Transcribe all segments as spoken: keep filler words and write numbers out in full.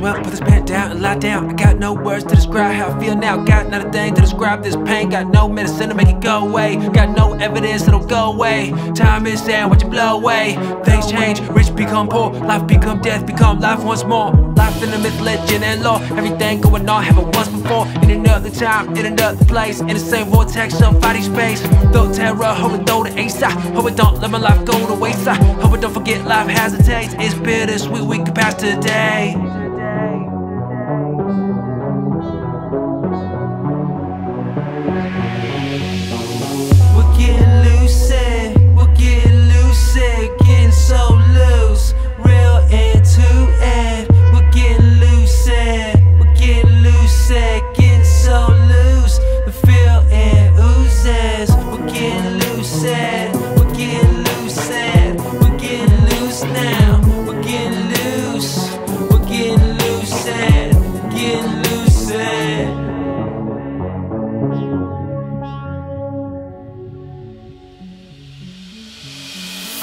Well, put this pant down and lie down. I got no words to describe how I feel now. Got not a thing to describe this pain. Got no medicine to make it go away. Got no evidence it'll go away. Time is sand, watch it blow away. Things change, rich become poor. Life become death, become life once more. Life in the myth, legend and law. Everything going on, happened once before. In another time, in another place, in the same vortex of body space. Though terror, hope it throw the ace. I hope it don't let my life go to waste. I hope it don't forget life has a taste. It's bittersweet, we can pass today.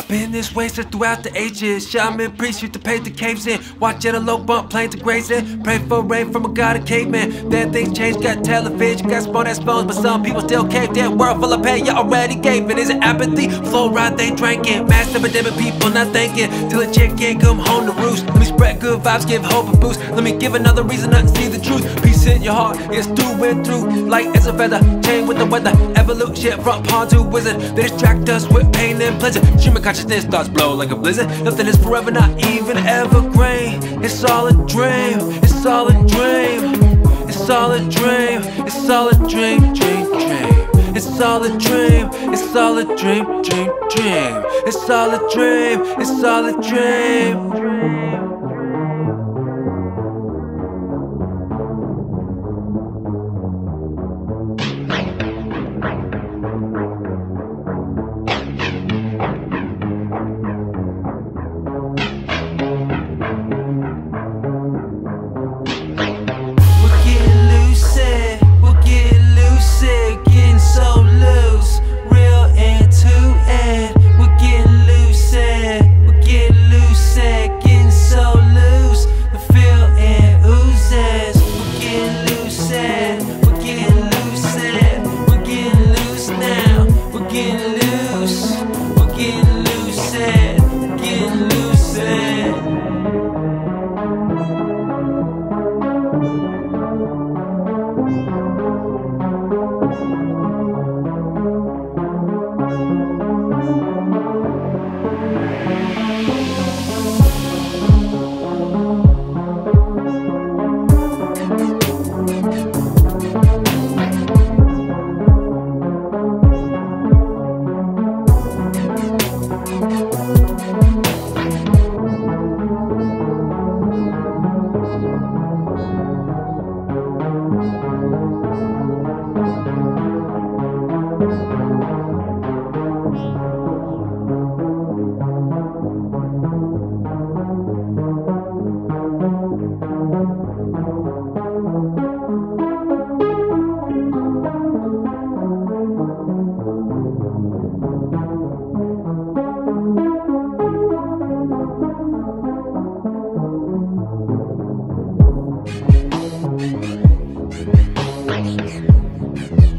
Been this way since throughout the ages. Shaman priests used to paint the caves in. Watch it a low bump, planes to grazing. Pray for rain from a god of cavemen. Then things changed, got television, got smart ass phones, but some people still caved in. World full of pain, you already gave it. Is it apathy? Fluoride they drinking. Mass epidemic, people not thinking. Till a chick can't come home to roost. Let me spread good vibes, give hope a boost. Let me give another reason not to see the truth. Peace in your heart, it's through and through. Light as a feather, change with the weather. Evolution from pawn to wizard. They distract us with pain and pleasure. Human conscience, this thoughts blow like a blizzard. Nothing is forever, not even evergreen. It's all a dream, it's all a dream. It's all a dream, it's all a dream, dream, dream. It's all a dream, it's all a dream, dream, dream. It's all a dream, it's all a dream, dream. Thank you.